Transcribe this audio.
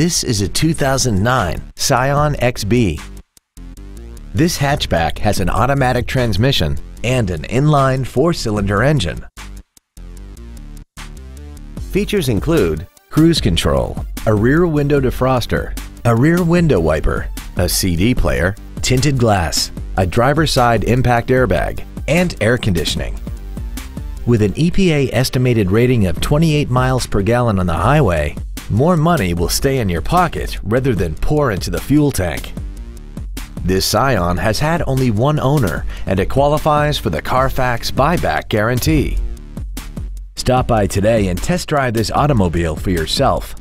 This is a 2009 Scion XB. This hatchback has an automatic transmission and an inline four-cylinder engine. Features include cruise control, a rear window defroster, a rear window wiper, a CD player, tinted glass, a driver's side impact airbag, and air conditioning. With an EPA estimated rating of 28 miles per gallon on the highway, more money will stay in your pocket rather than pour into the fuel tank. This Scion has had only one owner and it qualifies for the Carfax buyback guarantee. Stop by today and test drive this automobile for yourself.